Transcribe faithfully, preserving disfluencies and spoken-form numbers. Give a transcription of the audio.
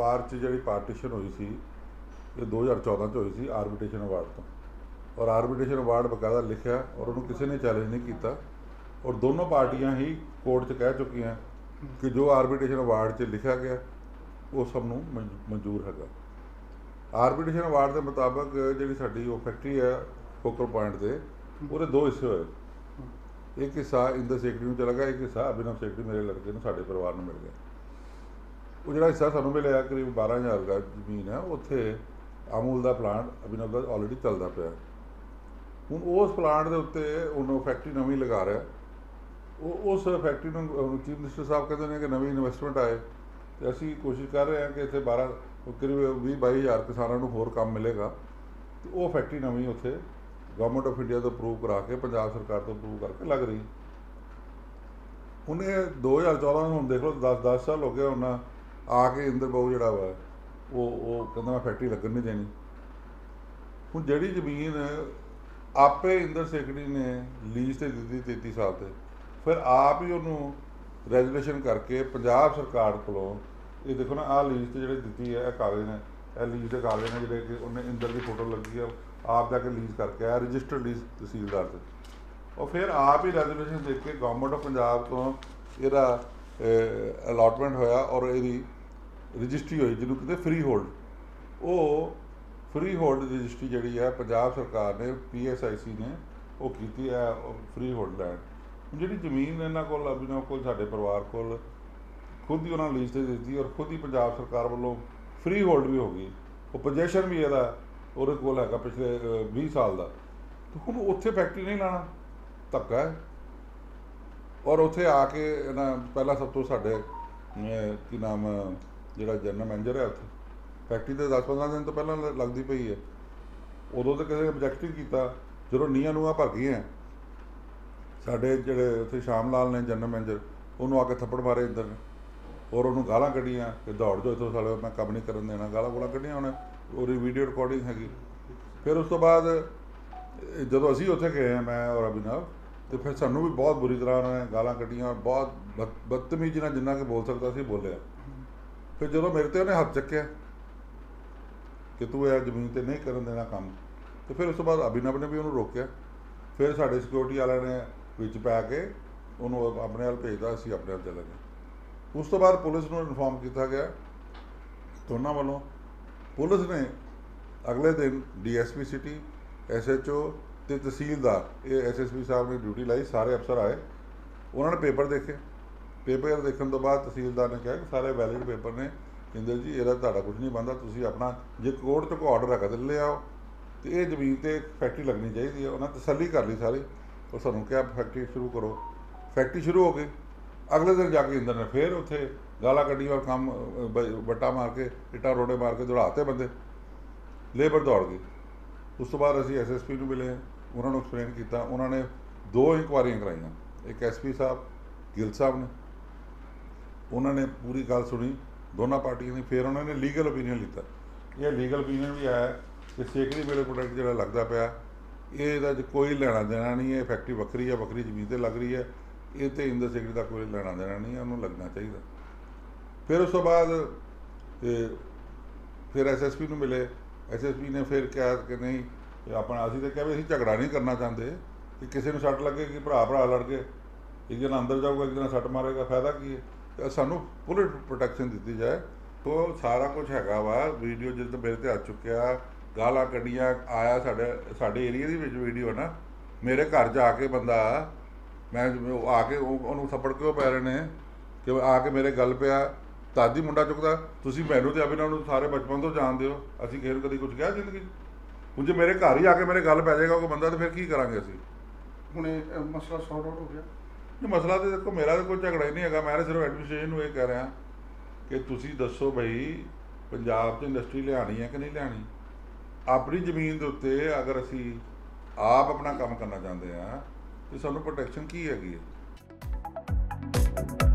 ਪਰਿਵਾਰ 'ਚ ਜਿਹੜੀ ਪਾਰਟੀਸ਼ਨ ਹੋਈ ਸੀ ਇਹ ਦੋ ਹਜ਼ਾਰ ਚੌਦਾਂ 'ਚ ਹੋਈ ਸੀ ਆਰਬਿਟ੍ਰੇਸ਼ਨ ਅਵਾਰਡ ਤੋਂ और आर्बिट्रेशन अवार्ड बकायदा लिखा और उन्होंने किसी ने चैलेंज नहीं किया और दोनों पार्टियां ही कोर्ट से कह चुकी हैं कि जो आर्बिट्रेशन अवार्ड से लिखा गया वो सबनों मंजूर हैगा। आर्बिट्रेशन अवार्ड के मुताबिक जी साड़ी वो फैक्ट्री है फोकल पॉइंट से वो दो हिस्से होए, एक हिस्सा इंद्र सेकटरी में चला गया, एक हिस्सा अभिनव सेकटरी मेरे लड़के ने साढ़े परिवार में मिल गया। वो जो हिस्सा सानू मिले करीब बारह हज़ार गज जमीन है, उत्थे अमूल का प्लांट अभिनव का ऑलरेडी चलता पाया। ਹੁਣ उस प्लांट के उत्ते उन्होंने फैक्ट्री नवी लगा रहा, उस फैक्ट्री चीफ मिनिस्टर साहब कहते हैं कि नवी इन्वेस्टमेंट आए तो असी कोशिश कर रहे हैं कि इतने बारह करीब भी बाई हज़ार किसानों को होर काम मिलेगा। तो वो फैक्ट्री नवी उत्थे गवर्नमेंट ऑफ इंडिया तो अप्रूव करा के पंजाब सरकार तो अप्रूव करके लग रही। उन्हें दो हज़ार चौदह में हम देख लो दस दस साल हो गया, उन्हें आके इंद्र बहु जिहड़ा वा वो वो कहता मैं फैक्ट्री लगन नहीं देनी। हुण जिहड़ी जमीन आपे इंद्र सेकड़ी ने लीज से दी तेती साल से, फिर आप ही उन्होंने रेजुलेशन करके पंजाब सरकार को ये देखो ना आ लीज तो जी दी है कागज़ ने यह लीज के कागज़ ने जोड़े कि उन्हें इंद्र की फोटो लगी है आप जाके लीज करके आया रजिस्टर्ड लीज तहसीलदार से, और फिर आप ही रेजुलेशन दे के गवर्नमेंट ऑफ पंजाब तो यदा अलॉटमेंट होया और यदि रजिस्ट्री हुई जिन्होंने कहते फ्री होल्ड। वो फ्री होल्ड रजिस्ट्री जी है पंजाब सरकार ने पी एस आई सी ने वो की है फ्री होल्ड लैंड जी जमीन इन्हों को अभिनव को साढ़े परिवार को खुद ही उन्होंने लीज से दी और खुद ही पंजाब सरकार वालों फ्री होल्ड भी हो गई और पोजेशन भी यदा और को है पिछले भी साल का। तो हम उत्थे फैक्ट्री नहीं लाना धक्का है और उत्थे आके पहला सब तो साढ़े की नाम जो जनरल मैनेजर है उत्थे फैक्ट्री तो दस पंद्रह दिन तो पहले लगती पई है, उदों तो किसी ने ऑब्जैक्ट नहीं किया। जो नीह नूह भर गई हैं साढ़े जोड़े उ शाम लाल ने जनरल मैनेजर उन्होंने आके थप्पड़ मारे इंद्र ने और उन्होंने गालां कढ़ियां कि दौड़ जाओ इतों साले मैं कम नहीं करन देना, गालां गूलां कढ़ियां उन्हें और वीडियो रिकॉर्डिंग हैगी। फिर उस तो बाद जदों असीं उत्थे गए हैं मैं और अभिनव तो फिर सानूं भी बहुत बुरी तरह उन्होंने गालां कढ़ियां और बहुत बदतमीजी नाल जिन्ना कि बोल सकदा सी बोलिया। फिर जदों मेरे ते उन्हें हथ चुक्या कि तू यह जमीन पर नहीं करन देना काम, तो फिर उस बाद अभिनव ने भी उन्होंने रोकया। फिर साढ़े सिक्योरिटी वाले ने विच पा के उन्होंने अपने वाल भेजता, असी अपने आप चले गए। उस तो बाद पुलिस को इनफॉर्म किया गया दोनों वालों, पुलिस ने अगले दिन D S P city S H O तो तहसीलदार ये एस एस पी साहब ने ड्यूटी लाई, सारे अफसर आए उन्होंने पेपर देखे। पेपर देखने तो बाद तहसीलदार ने कहा कि सारे वैलिड पेपर ने इंद्र जी यदा ताड़ा कुछ नहीं बनता, तुसी अपना जो कोर्ट तो कोई ऑर्डर है कद ले आओ तो ये जमीन पर फैक्ट्री लगनी चाहिए। उन्हें तसली कर ली सारी और सूँ क्या फैक्ट्री शुरू करो, फैक्ट्री शुरू हो गई। अगले दिन जाके इंद्र ने फिर उत्थे गाला कड्डी और काम बट्टा मार के इटा रोड़े मार के दौड़ाते बंदे, लेबर दौड़ गई। उस तो बाद असी एस एस पी नूं मिले, उन्होंने एक्सप्लेन किया। उन्होंने दो इंक्वायरियां कराइया, एक एस पी साहब गिल साहब ने, उन्होंने पूरी गल सुनी दोनों पार्टियों ने। फिर उन्होंने लीगल ओपीनियन लिता, यह लीगल ओपीनियन भी आया कि सेकड़ी वेले प्रोडक्ट जो लगता पाया ये कोई लेना देना नहीं है, फैक्ट्री वक्री है, वक्री जमीन पर लग रही है, ये तो इंद्र सेकड़ी का कोई लेना देना नहीं है, उन्होंने लगना चाहिए। फिर उस तो बाद फिर एस एस पी को मिले, एस एस पी ने फिर कहा कि नहीं अपना असी तो क्या भी असं झगड़ा नहीं करना चाहते कि किसी को सट लगे कि भरा भरा लड़ के एक जना अंदर जाऊगा एक जना सट मारेगा, फायदा की है। सानू पूरी प्रोटेक्शन दी जाए तो सारा कुछ हैगा वा। वीडियो जिस मेरे ते आ चुकिया गाला कड्डियां आया साढ़े साढ़े एरिया की वीडियो ना, मेरे घर जाके बंदा मैं आके उन्होंने थप्पड़ क्यों पै रहे हैं कि आके मेरे गल पिया तादी मुंडा चुकता तुसी मैनू तो अभिनव सारे बचपन तो जानते हो असी किसी कभी कुछ कहा जिंदगी हूँ जो मेरे घर ही आके मेरे गल पै जाएगा कोई बंदा तो फिर की करांगे असी हुणे मसला सॉर्ट आउट हो गया। मसला तो देखो मेरा तो कोई झगड़ा ही नहीं है, मैं सिर्फ एडमिनिस्ट्रेशन ये कह रहा कि तुसी दसो बई पंजाब च इंडस्ट्री लियानी है कि नहीं लियानी। अपनी जमीन के उत्ते अगर असी आप अपना काम करना चाहते हैं तो सानू प्रोटेक्शन की हैगी है।